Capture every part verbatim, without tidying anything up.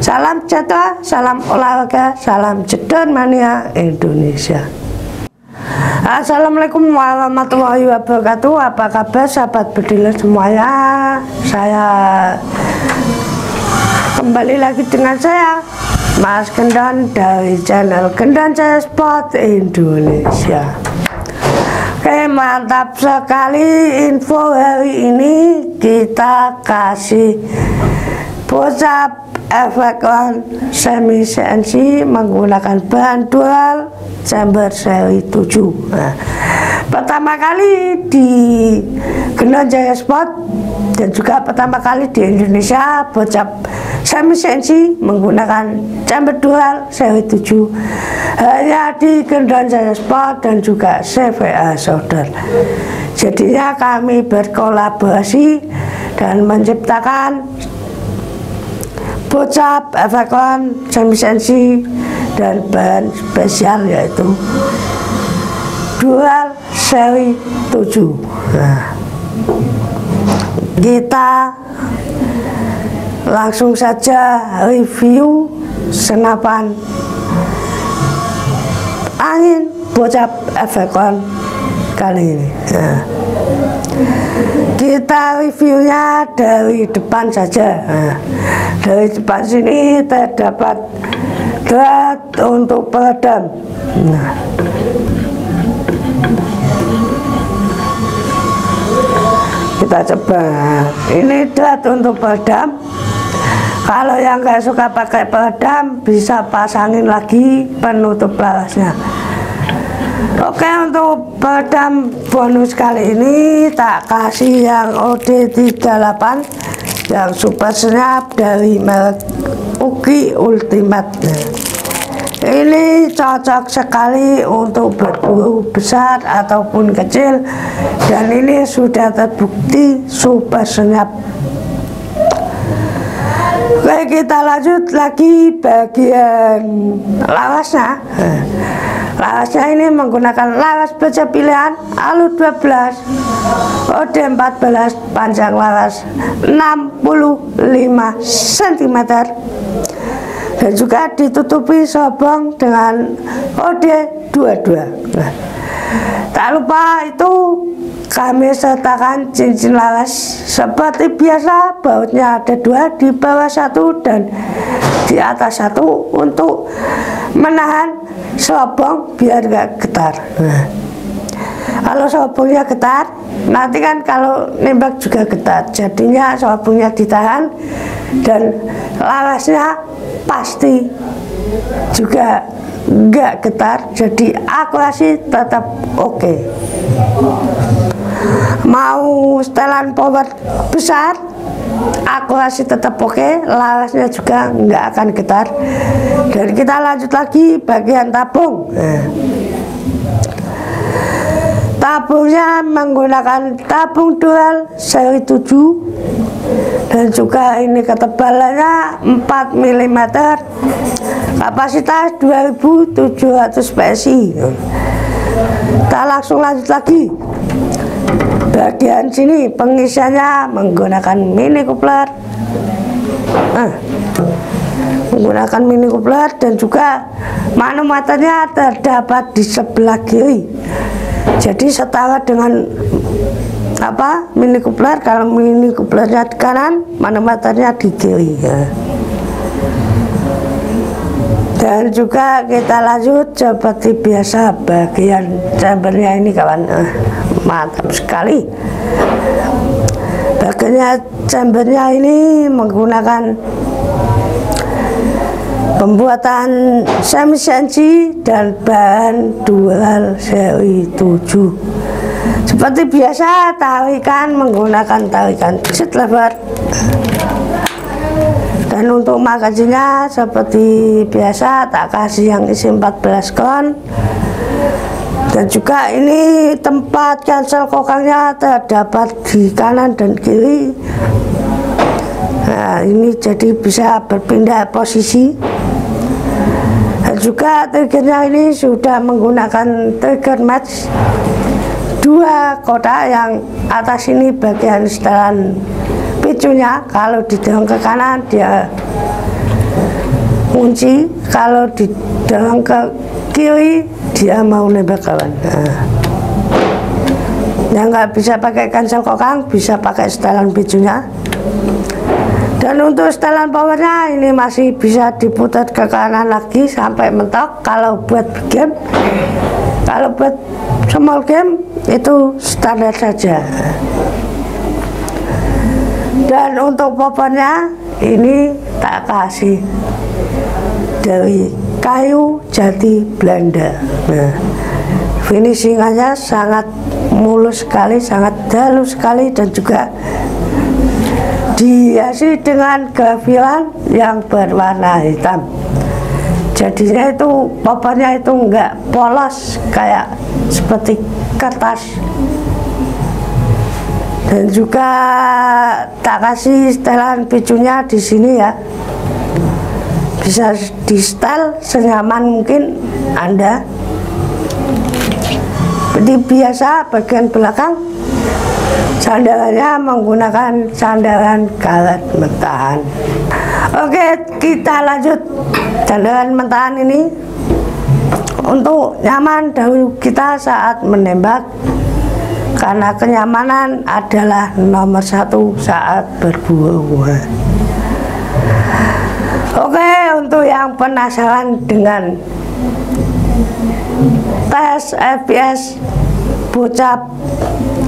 Salam sejahtera, salam olahraga, salam Gendon Mania Indonesia. Assalamualaikum warahmatullahi wabarakatuh. Apa kabar sahabat bediler semuanya? Saya kembali lagi dengan saya Mas Gendon dari channel Gendon Jaya Sport Indonesia. Oke, mantap sekali info hari ini. Kita kasih Bocap F X Crown semi C N C menggunakan bahan dual chamber seri tujuh. Nah, pertama kali di Gendon Jaya Sport dan juga pertama kali di Indonesia, Bocap semi C N C menggunakan chamber dual seri tujuh hanya di Gendon Jaya Sport dan juga C V R Solder. Jadinya kami berkolaborasi dan menciptakan Bocap F X Crown semi C N C dan bahan spesial yaitu dual seri tujuh. Nah, kita langsung saja review senapan angin Bocap F X Crown kali ini. Nah, kita reviewnya dari depan saja. Nah, dari depan sini terdapat drat untuk peredam. Nah, kita coba. Ini drat untuk peredam. Kalau yang nggak suka pakai peredam, bisa pasangin lagi penutup larasnya. Oke, untuk peredam bonus kali ini tak kasih yang O D tiga puluh delapan yang super senyap dari merek Mega Ultimate. Ini cocok sekali untuk berburu besar ataupun kecil dan ini sudah terbukti super senyap. Oke, kita lanjut lagi bagian larasnya. Larasnya ini menggunakan laras baja pilihan alu dua belas, O D empat belas, panjang laras enam puluh lima sentimeter dan juga ditutupi sobong dengan O D dua puluh dua. Nah, tak lupa itu kami sertakan cincin laras seperti biasa. Bautnya ada dua, di bawah satu dan di atas satu untuk menahan sobong biar gak getar. Nah, kalau sobongnya getar nanti kan kalau nembak juga getar, jadinya sobongnya ditahan dan larasnya pasti juga gak getar, jadi akurasi tetap oke. Okay. Mau setelan power besar, akurasi tetap oke, okay, larasnya juga nggak akan getar. Dan kita lanjut lagi bagian tabung. Nah, tabungnya menggunakan tabung dual seri tujuh dan juga ini ketebalannya empat milimeter, kapasitas dua ribu tujuh ratus P S I. Kita langsung lanjut lagi bagian sini. Pengisiannya menggunakan mini coupler, nah, menggunakan mini coupler dan juga manometernya terdapat di sebelah kiri, jadi setara dengan apa mini coupler. Kalau mini couplernya di kanan, manometernya di kiri ya. Dan juga kita lanjut seperti biasa bagian chambernya ini kawan. Eh, mantap sekali bagiannya. Chambernya ini menggunakan pembuatan semi C N C dan bahan dual seri tujuh. Seperti biasa tarikan menggunakan tarikan seat lever. Dan untuk magazinnya seperti biasa tak kasih yang isi empat belas kon. Dan juga ini tempat cancel kokangnya terdapat di kanan dan kiri. Nah, ini jadi bisa berpindah posisi. Dan juga triggernya ini sudah menggunakan trigger match dua kotak, yang atas ini bagian setelan picunya. Kalau didorong ke kanan dia kunci, kalau di dalam ke kiri dia mau nembak kawan. Nah, yang nggak bisa pakai kancel kokang bisa pakai setelan bijunya. Dan untuk setelan powernya ini masih bisa diputar ke kanan lagi sampai mentok. Kalau buat game, kalau buat small game itu standar saja. Dan untuk popornya ini tak kasih dari kayu jati Belanda. Nah, finishingannya sangat mulus sekali, sangat halus sekali, dan juga dihiasi dengan grafiran yang berwarna hitam. Jadinya itu popornya itu enggak polos kayak seperti kertas. Dan juga tak kasih setelan picunya di sini ya, bisa di setel senyaman mungkin Anda. Seperti biasa bagian belakang sandarannya menggunakan sandaran karet mentahan. Oke, kita lanjut sandaran mentahan ini untuk nyaman dahulu kita saat menembak, karena kenyamanan adalah nomor satu saat berburu. Oke, untuk yang penasaran dengan tes F P S Bocap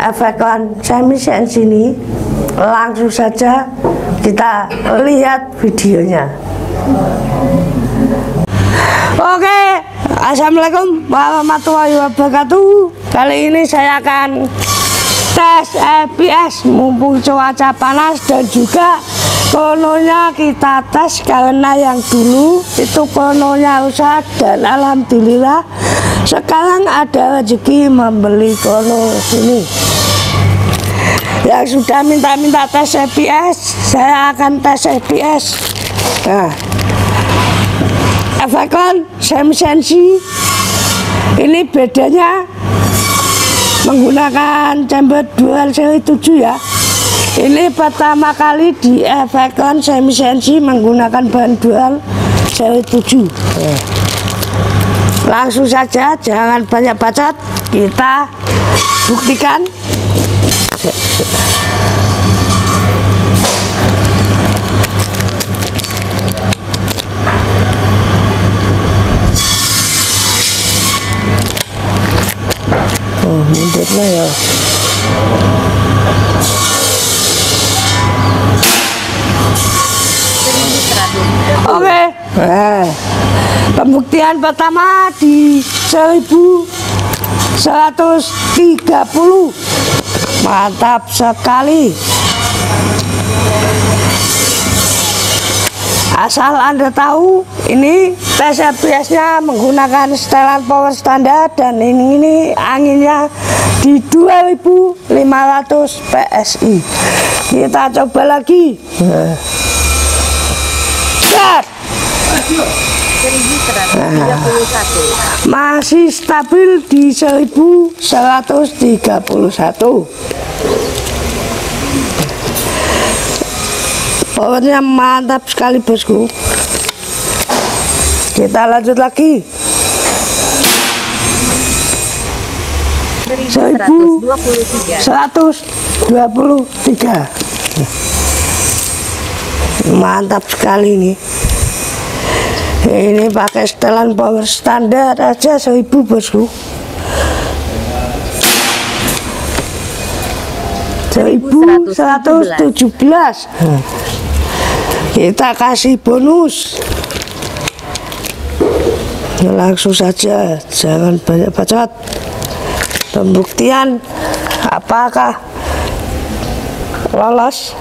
F X Crown semi C N C ini, langsung saja kita lihat videonya. Oke, assalamualaikum warahmatullahi wabarakatuh. Kali ini saya akan tes F P S mumpung cuaca panas, dan juga krononya kita tes karena yang dulu itu krononya rusak, dan alhamdulillah sekarang ada rezeki membeli krono sini. Yang sudah minta-minta tes F P S, saya akan tes F P S. Nah, F X Crown semi C N C ini bedanya menggunakan chamber dual seri tujuh ya. Ini pertama kali di F X Crown semi C N C menggunakan bahan dual seri tujuh. Langsung saja, jangan banyak bacot, kita buktikan. Oh, mundurlah ya. Oke, okay. Nah, pembuktian pertama di seribu seratus tiga puluh. Mantap sekali. Asal Anda tahu, ini tes F P S-nya menggunakan setelan power standar, dan ini, ini anginnya di dua ribu lima ratus P S I. Kita coba lagi. Nah, masih stabil di seribu seratus tiga puluh satu. Powernya mantap sekali bosku. Kita lanjut lagi. seribu seratus dua puluh tiga. Mantap sekali ini. Ini pakai setelan power standar aja seribu bosku. seribu seratus tujuh belas. Kita kasih bonus. Langsung saja, jangan banyak bacot. Pembuktian apakah lolos?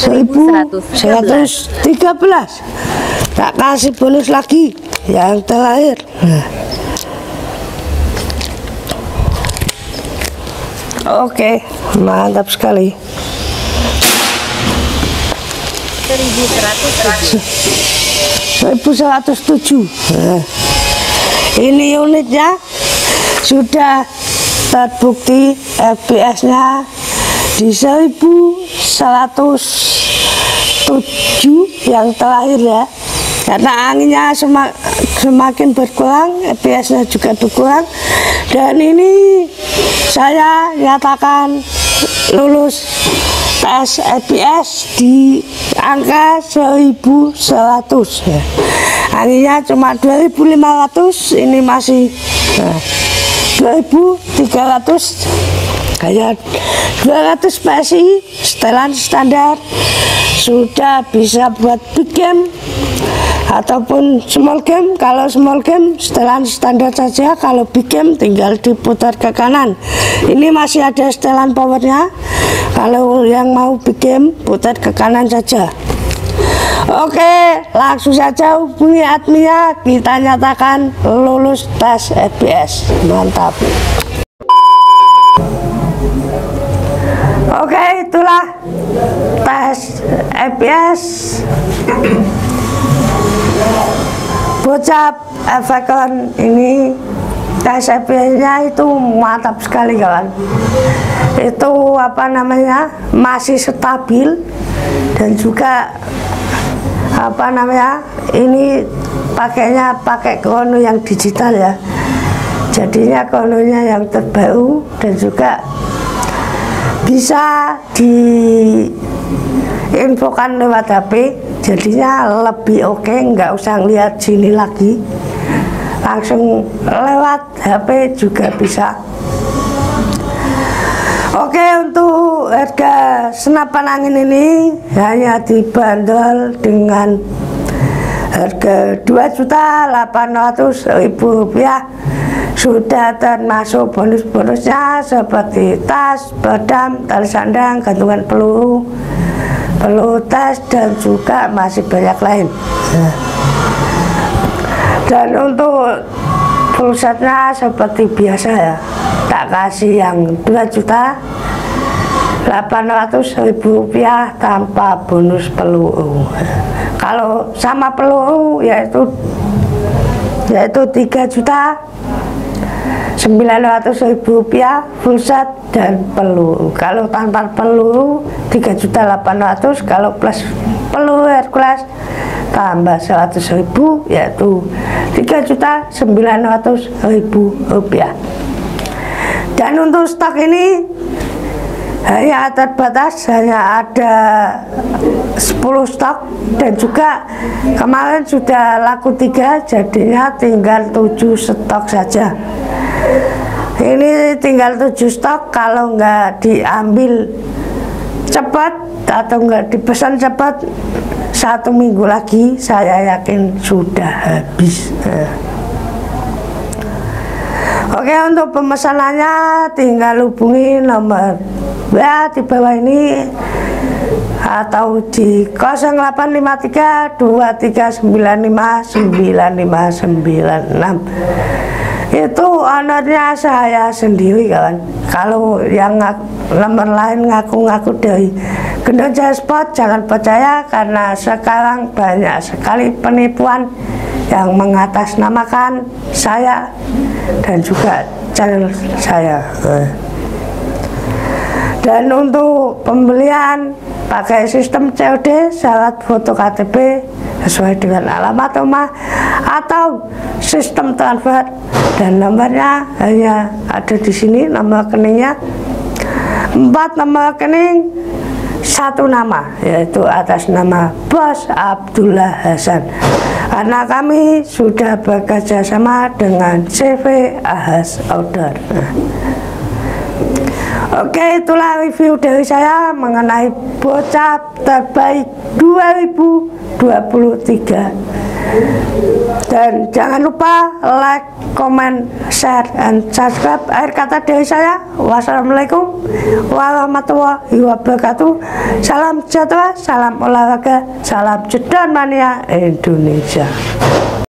seribu seratus tiga belas. Tak kasih bonus lagi, yang terakhir. Nah. Oke, mantap sekali. seribu seratus tujuh. Nah, ini unitnya sudah terbukti F P S-nya di seribu seratus tujuh puluh. yang terakhir ya, karena anginnya semak, semakin berkurang, F P S-nya juga berkurang, dan ini saya nyatakan lulus tes F P S di angka seribu seratus ya. Anginnya cuma dua ribu lima ratus, ini masih nah, dua ribu tiga ratus, kayak dua ratus P S I setelan standar, sudah bisa buat big game ataupun small game. Kalau small game setelan standar saja, kalau big game tinggal diputar ke kanan. Ini masih ada setelan powernya, kalau yang mau big game putar ke kanan saja. Oke, langsung saja hubungi adminnya, kita nyatakan lulus tes F P S. Mantap. Oke, itulah tes F P S Bocap F X Crown ini. Tes F P S-nya itu mantap sekali kawan, itu apa namanya masih stabil, dan juga apa namanya ini pakainya pakai krono yang digital ya, jadinya krononya yang terbaru, dan juga bisa diinfokan lewat H P, jadinya lebih oke, nggak usah lihat sini lagi, langsung lewat H P juga bisa. Oke, untuk harga senapan angin ini hanya dibanderol dengan harga dua juta delapan ratus ribu rupiah, sudah termasuk bonus-bonusnya seperti tas, pedang, tali sandang, gantungan peluru, peluru tas, dan juga masih banyak lain. Dan untuk pulsatnya seperti biasa ya, tak kasih yang dua juta delapan ratus ribu rupiah tanpa bonus peluru. Kalau sama peluru yaitu yaitu tiga juta sembilan ratus ribu rupiah pulsat dan peluru. Kalau tanpa peluru tiga juta delapan ratus ribu, kalau plus peluru Hercules tambah seratus ribu yaitu tiga juta sembilan ratus ribu rupiah. Dan untuk stok ini hanya terbatas, hanya ada sepuluh stok, dan juga kemarin sudah laku tiga, jadinya tinggal tujuh stok saja. Ini tinggal tujuh stok, kalau nggak diambil cepat atau nggak dipesan cepat, satu minggu lagi saya yakin sudah habis. Oke, untuk pemesanannya tinggal hubungi nomor W A di bawah ini atau di nol delapan lima tiga dua tiga sembilan lima sembilan lima sembilan enam. Itu ownernya saya sendiri kawan. Kalau yang nomor lain ngaku-ngaku dari Gendon Jaya Sport, jangan percaya, karena sekarang banyak sekali penipuan yang mengatasnamakan saya dan juga channel saya. Dan untuk pembelian pakai sistem C O D, syarat foto K T P sesuai dengan alamat rumah atau sistem transfer, dan nomornya hanya ada di sini, nomor rekeningnya empat nomor rekening satu nama, yaitu atas nama Bos Abdullah Hasan, karena kami sudah bekerja sama dengan C V A H A S Outdoor. Oke, itulah review dari saya mengenai Bocap terbaik dua ribu dua puluh tiga, dan jangan lupa like, comment, share, and subscribe. Akhir kata dari saya, wassalamualaikum warahmatullahi wabarakatuh. Salam sejahtera, salam olahraga, salam Gendon Mania Indonesia.